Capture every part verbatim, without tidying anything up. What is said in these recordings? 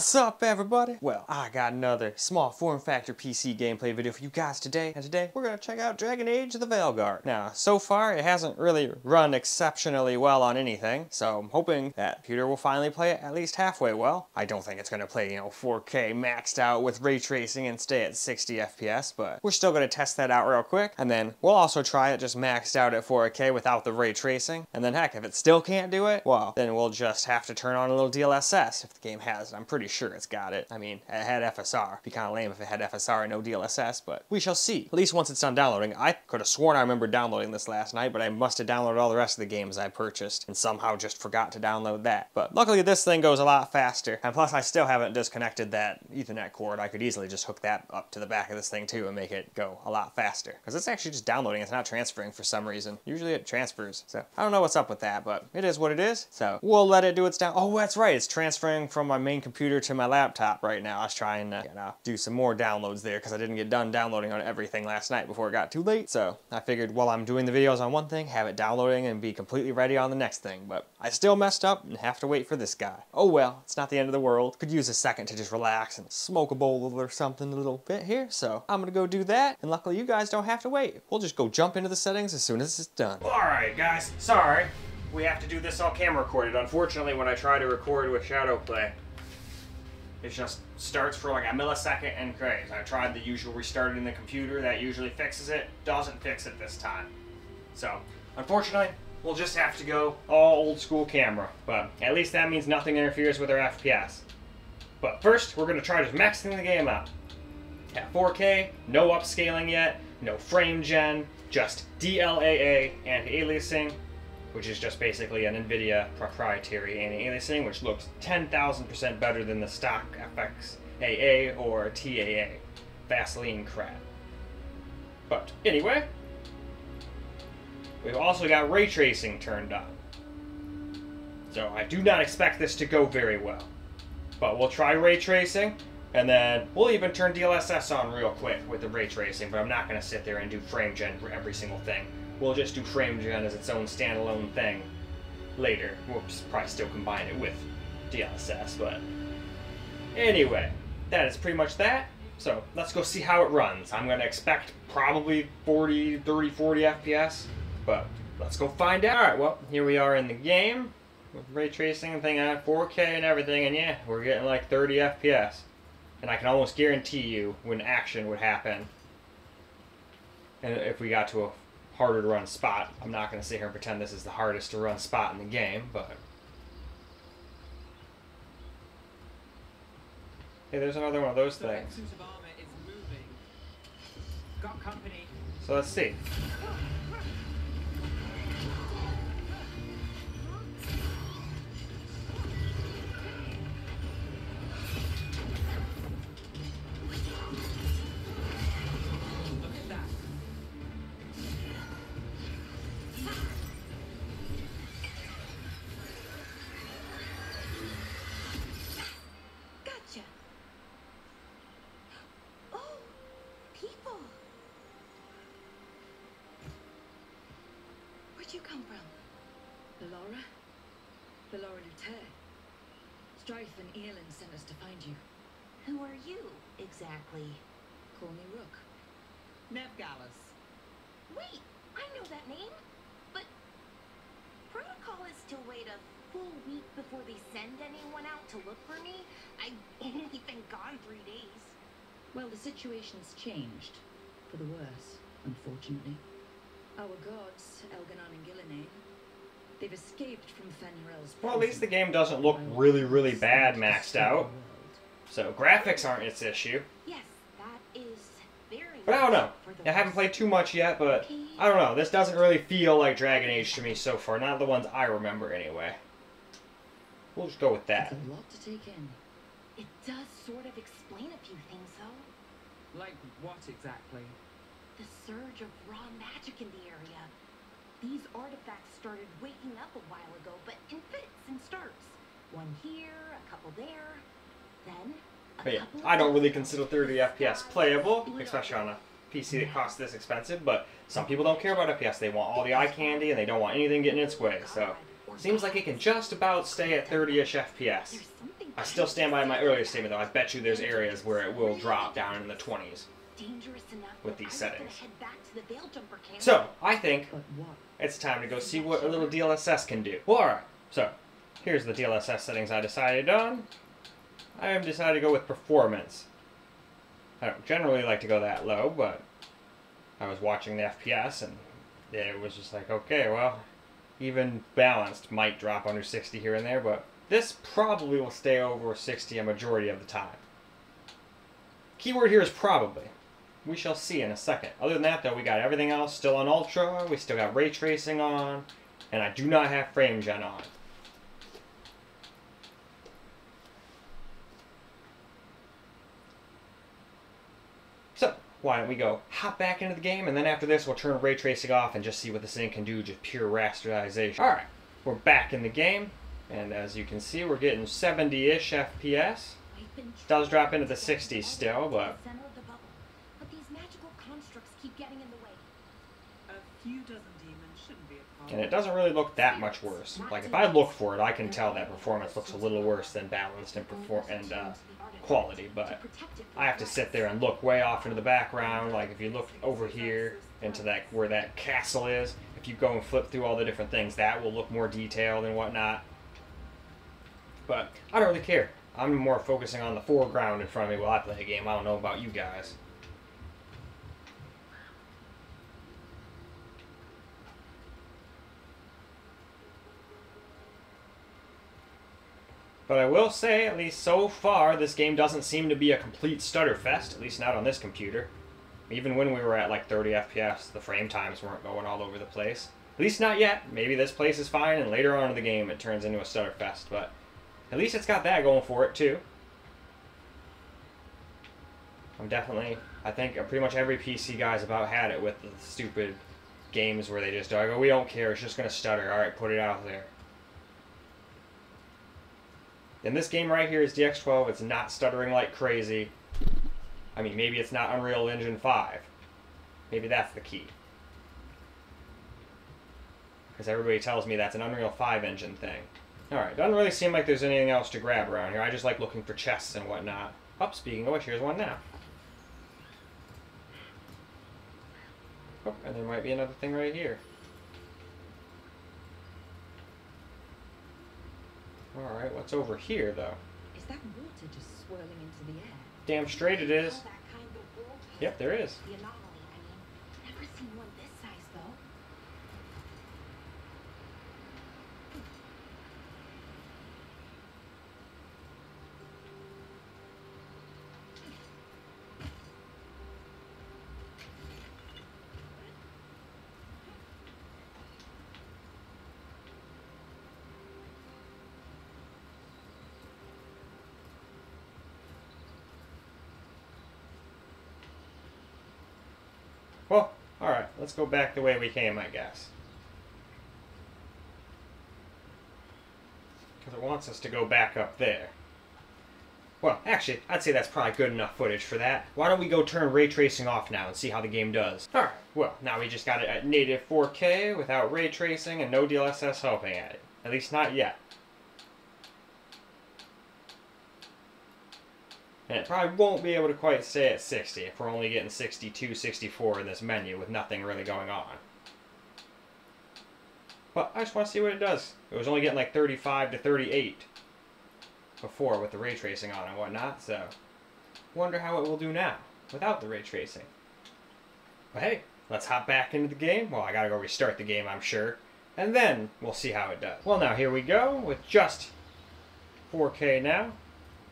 What's up, everybody? Well, I got another small form factor P C gameplay video for you guys today, and today we're gonna check out Dragon Age The Veilguard. Now, so far it hasn't really run exceptionally well on anything, so I'm hoping that computer will finally play it at least halfway well. I don't think it's gonna play, you know, four K maxed out with ray tracing and stay at sixty F P S, but we're still gonna test that out real quick, and then we'll also try it just maxed out at four K without the ray tracing, and then heck, if it still can't do it, well, then we'll just have to turn on a little D L S S if the game has it. I'm pretty sure it's got it. I mean, it had F S R. It'd be kind of lame if it had F S R and no D L S S, but we shall see. At least once it's done downloading. I could have sworn I remember downloading this last night, but I must have downloaded all the rest of the games I purchased and somehow just forgot to download that. But luckily this thing goes a lot faster, and plus I still haven't disconnected that Ethernet cord. I could easily just hook that up to the back of this thing too and make it go a lot faster, because it's actually just downloading. It's not transferring for some reason. Usually it transfers, so I don't know what's up with that, but it is what it is. So we'll let it do its down. Oh, that's right. It's transferring from my main computer computer to my laptop right now. I was trying to, you know, do some more downloads there because I didn't get done downloading on everything last night before it got too late. So I figured while I'm doing the videos on one thing, have it downloading and be completely ready on the next thing. But I still messed up and have to wait for this guy. Oh well, it's not the end of the world. Could use a second to just relax and smoke a bowl or something a little bit here. So I'm gonna go do that, and luckily you guys don't have to wait. We'll just go jump into the settings as soon as it's done. All right, guys, sorry. We have to do this all camera recorded. Unfortunately, when I try to record with ShadowPlay, it just starts for like a millisecond and craves. I tried the usual restarting the computer. That usually fixes it. Doesn't fix it this time. So, unfortunately, we'll just have to go all old school camera. But at least that means nothing interferes with our F P S. But first, we're going to try just maxing the game out. At four K, no upscaling yet, no FrameGen, just D L A A and aliasing, which is just basically an NVIDIA proprietary anti-aliasing, which looks ten thousand percent better than the stock F X A A or T A A Vaseline crap. But anyway, we've also got ray tracing turned on. So I do not expect this to go very well. But we'll try ray tracing, and then we'll even turn D L S S on real quick with the ray tracing, but I'm not going to sit there and do frame gen for every single thing. We'll just do FrameGen as its own standalone thing later. We'll probably still combine it with D L S S, but anyway, that is pretty much that. So let's go see how it runs. I'm going to expect probably forty, thirty, forty F P S, but let's go find out. All right, well, here we are in the game with ray tracing and thing at four K and everything, and yeah, we're getting like thirty F P S. And I can almost guarantee you when action would happen, and if we got to a harder to run spot. I'm not going to sit here and pretend this is the hardest to run spot in the game, but hey, there's another one of those things. So let's see. Where'd you come from? The Laura? The Laura Luter. Strife and Ealyn sent us to find you. Who are you, exactly? Call me Rook. Nevgalis. Wait, I know that name. But protocol is to wait a full week before they send anyone out to look for me. I've only been gone three days. Well, the situation's changed. For the worse, unfortunately. Our gods, Elganon and Gillinan, they've escaped from Fenrir's. Well, at least the game doesn't look really, really bad maxed out. So graphics aren't its issue. Yes, that is very. But I don't know. I haven't played too much yet, but I don't know. This doesn't really feel like Dragon Age to me so far. Not the ones I remember, anyway. We'll just go with that. It's a lot to take in. It does sort of explain a few things, though. Like what exactly? The surge of raw magic in the area. These artifacts started waking up a while ago, but in fits and starts. One here, a couple there, then a but yeah, couple I don't really consider thirty F P S playable, especially on a P C that costs this expensive, but some people don't care about F P S. They want all the eye candy, and they don't want anything getting in its way, so seems like it can just about stay at thirty-ish F P S. There's something I still stand by my earlier statement, though. I bet you there's areas where it will drop down in the twenties with these settings. So, I think it's time to go see what a little D L S S can do. Well, alright, so here's the D L S S settings I decided on. I have decided to go with performance. I don't generally like to go that low, but I was watching the F P S and it was just like, okay, well, even balanced might drop under sixty here and there, but this probably will stay over sixty a majority of the time. Keyword here is probably. We shall see in a second. Other than that, though, we got everything else still on Ultra, we still got ray tracing on, and I do not have FrameGen on. Why don't we go hop back into the game, and then after this we'll turn ray tracing off and just see what this thing can do, just pure rasterization. Alright, we're back in the game, and as you can see we're getting seventy-ish F P S. It does drop into the sixties still, but... and it doesn't really look that much worse. Like, if I look for it, I can tell that performance looks a little worse than balanced and perform and uh, quality, but I have to sit there and look way off into the background. Like, if you look over here into that where that castle is, if you go and flip through all the different things, that will look more detailed and whatnot. But I don't really care. I'm more focusing on the foreground in front of me while I play the game. I don't know about you guys. But I will say, at least so far, this game doesn't seem to be a complete stutter fest, at least not on this computer. Even when we were at like thirty F P S, the frame times weren't going all over the place. At least not yet. Maybe this place is fine, and later on in the game it turns into a stutter fest, but at least it's got that going for it, too. I'm definitely, I think pretty much every P C guy's about had it with the stupid games where they just go, oh, we don't care, it's just going to stutter, alright, put it out there. And this game right here is D X twelve. It's not stuttering like crazy. I mean, maybe it's not Unreal Engine five. Maybe that's the key. Because everybody tells me that's an Unreal five engine thing. Alright, doesn't really seem like there's anything else to grab around here. I just like looking for chests and whatnot. Oh, speaking of which, here's one now. Oh, and there might be another thing right here. Alright, what's over here, though? Is that water just swirling into the air? Damn straight it is. Yep, there is. Well, alright, let's go back the way we came, I guess. Because it wants us to go back up there. Well, actually, I'd say that's probably good enough footage for that. Why don't we go turn ray tracing off now and see how the game does? Alright, well, now we just got it at native four K without ray tracing and no D L S S helping at it. At least not yet. And it probably won't be able to quite stay at sixty if we're only getting sixty-two, sixty-four in this menu with nothing really going on. But I just want to see what it does. It was only getting like thirty-five to thirty-eight before with the ray tracing on and whatnot, so wonder how it will do now without the ray tracing. But hey, let's hop back into the game. Well, I gotta go restart the game, I'm sure, and then we'll see how it does. Well, now here we go with just four K now.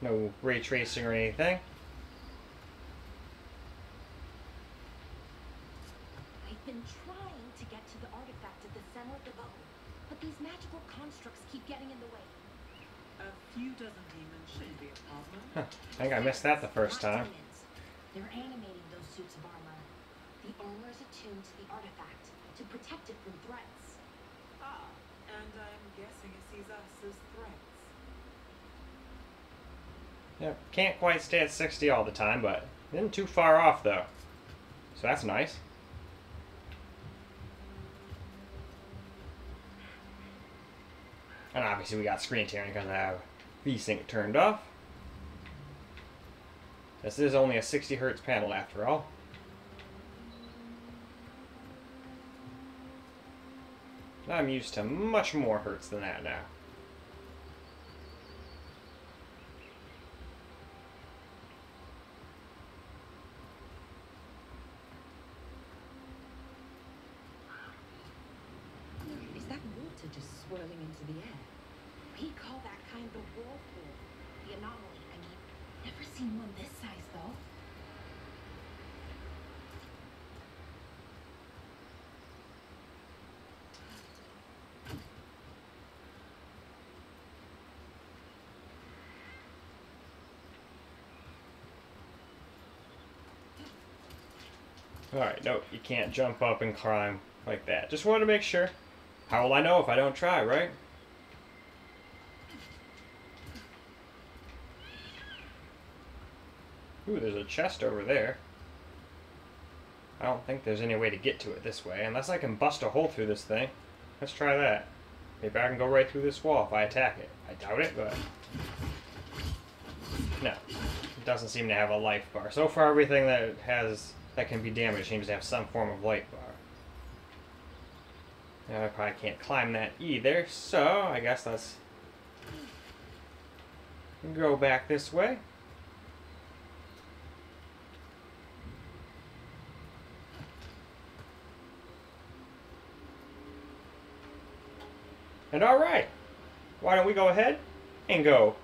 No ray tracing or anything. I've been trying to get to the artifact at the center of the bubble, but these magical constructs keep getting in the way. A few dozen demons shouldn't be a problem. Huh. I think I missed that the first time. They're animating those suits of armor. The owner is attuned to the artifact to protect it from threats. Ah, and I'm guessing it sees us as threats. Yeah, can't quite stay at sixty all the time, but isn't too far off, though. So that's nice. And obviously we got screen tearing because I have VSync turned off. This is only a sixty hertz panel after all. I'm used to much more hertz than that now. Is that water just swirling into the air? We call that kind the whirlpool, the anomaly. I mean, never seen one this size though. Alright, nope, you can't jump up and climb like that. Just wanted to make sure. How will I know if I don't try, right? Ooh, there's a chest over there. I don't think there's any way to get to it this way, unless I can bust a hole through this thing. Let's try that. Maybe I can go right through this wall if I attack it. I doubt it, but... no. It doesn't seem to have a life bar. So far, everything that has... that can be damaged seems to have some form of light bar. Now I probably can't climb that either, so I guess let's go back this way. And alright, why don't we go ahead and go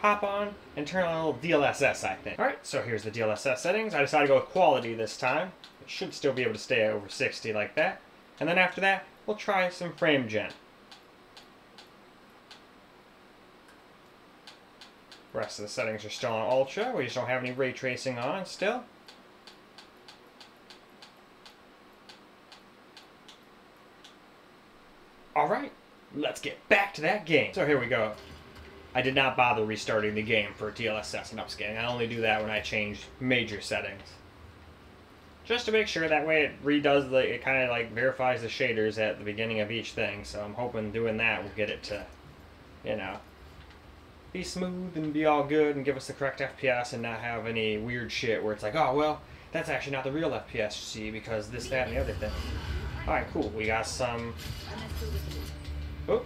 hop on and turn on a little D L S S, I think. Alright, so here's the D L S S settings. I decided to go with quality this time. It should still be able to stay at over sixty like that. And then after that, we'll try some FrameGen. The rest of the settings are still on Ultra. We just don't have any ray tracing on still. Alright, let's get back to that game. So here we go. I did not bother restarting the game for D L S S and upscaling. I only do that when I change major settings. Just to make sure, that way it redoes the, it kind of like verifies the shaders at the beginning of each thing. So I'm hoping doing that will get it to, you know, be smooth and be all good and give us the correct F P S and not have any weird shit where it's like, oh, well, that's actually not the real F P S you see because this, that, and the other thing. Alright, cool. We got some... oh.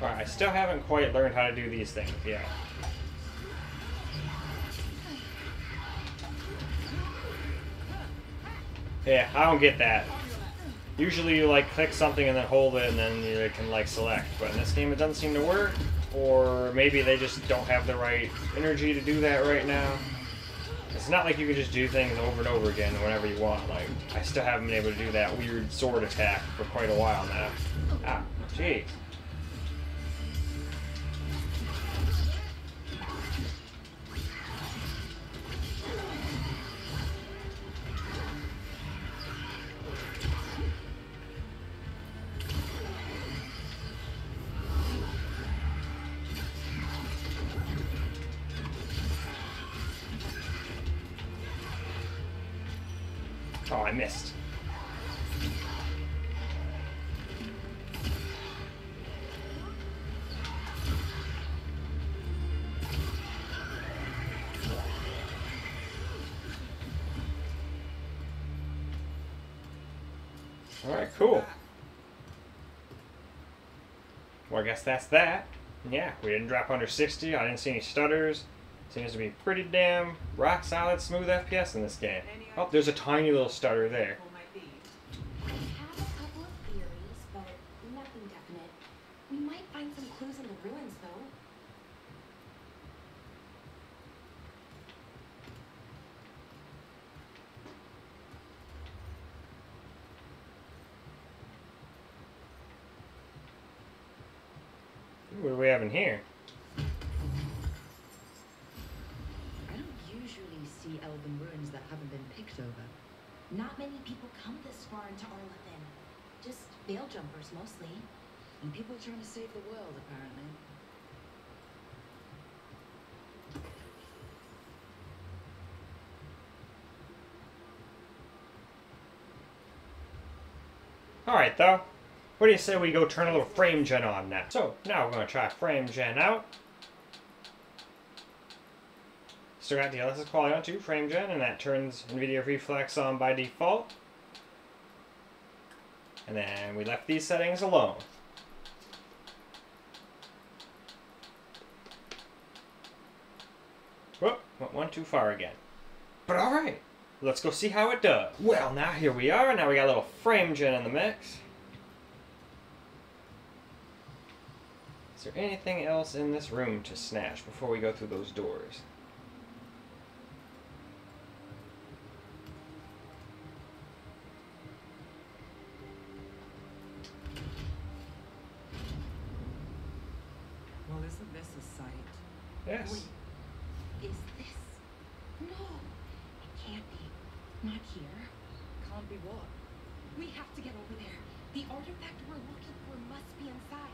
Alright, I still haven't quite learned how to do these things yet. Yeah, I don't get that. Usually you like click something and then hold it and then you can like select, but in this game it doesn't seem to work, or maybe they just don't have the right energy to do that right now. It's not like you can just do things over and over again whenever you want. Like, I still haven't been able to do that weird sword attack for quite a while now. Ah, jeez. Oh, I missed. Alright, cool. Well, I guess that's that. Yeah, we didn't drop under sixty. I didn't see any stutters. Seems to be pretty damn rock solid, smooth F P S in this game. Oh, there's a tiny little stutter there. I have a couple of theories, but nothing definite. We might find some clues in the ruins, though. What do we have in here? Elven ruins that haven't been picked over. Not many people come this far into Arlathan. Just veil jumpers mostly. And people trying to save the world, apparently. Alright though, what do you say we go turn a little FrameGen on now? So now we're going to try FrameGen out. Still got D L S S quality on to FrameGen, and that turns NVIDIA Reflex on by default. And then we left these settings alone. Whoop, went one too far again. But alright, let's go see how it does. Well, now here we are, now we got a little FrameGen in the mix. Is there anything else in this room to snatch before we go through those doors? Well, isn't this a sight? Yes. Wait. Is this? No, it can't be. Not here. Can't be what? We have to get over there. The artifact we're looking for must be inside.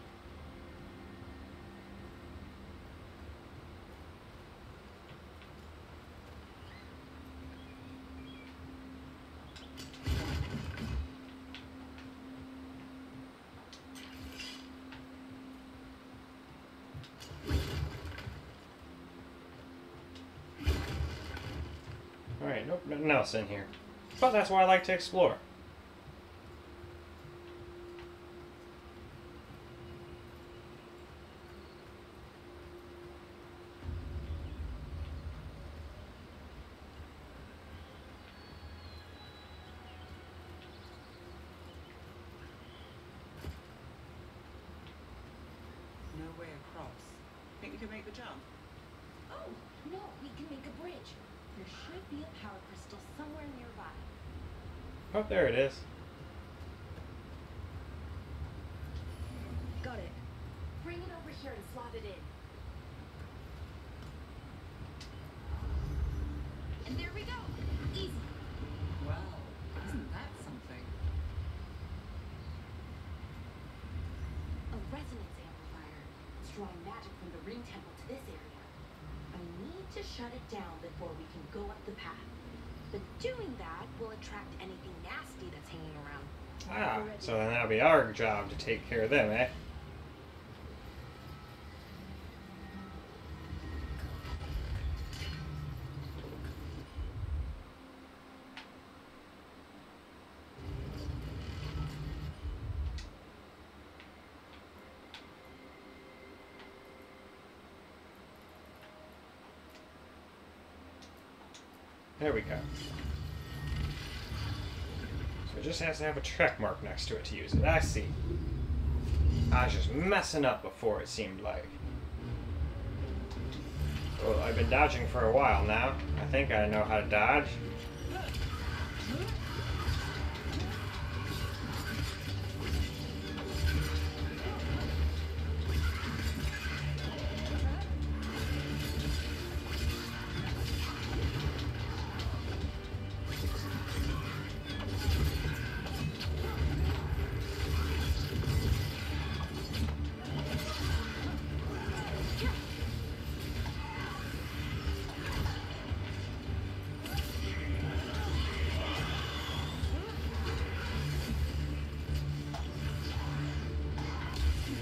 Alright, nope, nothing else in here. But that's why I like to explore. No way across. Think we can make the jump? Oh, no, we can make a bridge. There should be a power crystal somewhere nearby. Oh, there it is. Got it. Bring it over here and slot it in. And there we go. Easy. Wow, isn't that something? A resonance amplifier. It's drawing magic from the ring temple to this area. I need to shut it down before we can go up the path. But doing that will attract anything nasty that's hanging around. Ah, so then that'll be our job to take care of them, eh? There we go. So it just has to have a check mark next to it to use it. I see. I was just messing up before, it seemed like. Well, I've been dodging for a while now. I think I know how to dodge.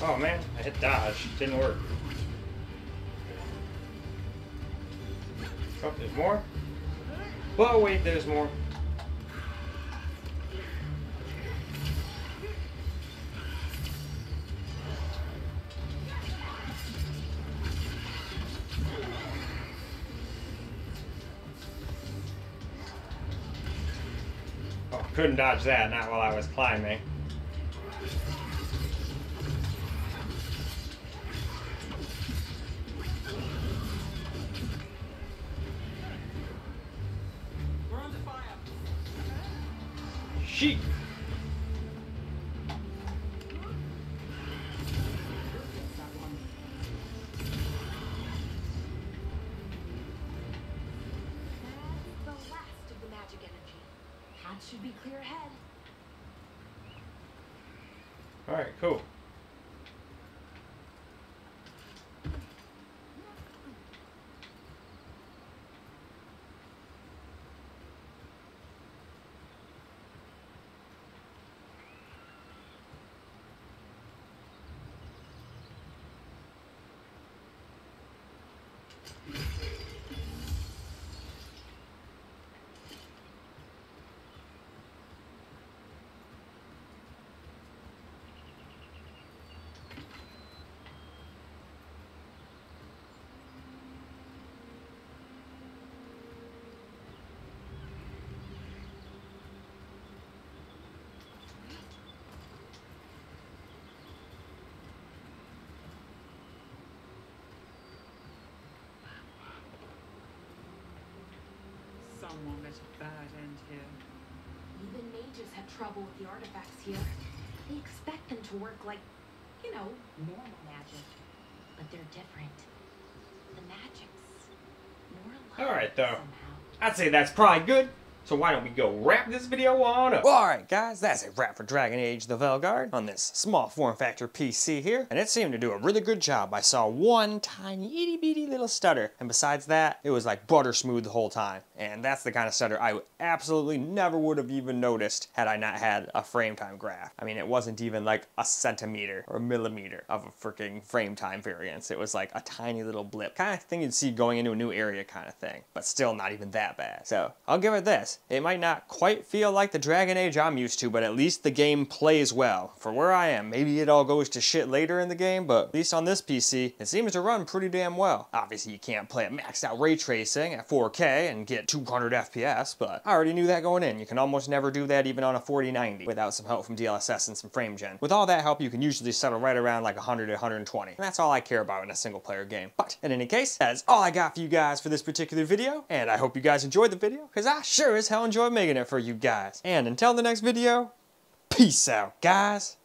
Oh man, I hit dodge. Didn't work. Oh, there's more? Oh wait, there's more. Oh, couldn't dodge that, not while I was climbing. Sheep. That's the last of the magic energy. Path should be clear ahead. All right, cool. someone with a bad end here. Even mages have trouble with the artifacts here. They expect them to work like, you know, normal magic. But they're different. The magic's more alive. Alright, though. Somehow. I'd say that's probably good. So why don't we go wrap this video on up? Alright guys, that's a wrap for Dragon Age The Veilguard on this small form factor P C here. And it seemed to do a really good job. I saw one tiny itty bitty little stutter. And besides that, it was like butter smooth the whole time. And that's the kind of stutter I absolutely never would have even noticed had I not had a frame time graph. I mean, it wasn't even like a centimeter or a millimeter of a freaking frame time variance. It was like a tiny little blip. Kind of thing you'd see going into a new area kind of thing. But still not even that bad. So I'll give it this. It might not quite feel like the Dragon Age I'm used to, but at least the game plays well. For where I am, maybe it all goes to shit later in the game, but at least on this P C, it seems to run pretty damn well. Obviously, you can't play at maxed out ray tracing at four K and get two hundred F P S, but I already knew that going in. You can almost never do that even on a forty ninety without some help from D L S S and some FrameGen. With all that help, you can usually settle right around like one hundred to one hundred twenty, and that's all I care about in a single player game. But in any case, that is all I got for you guys for this particular video, and I hope you guys enjoyed the video, because I sure as hell enjoyed making it for you guys. And until the next video, peace out, guys.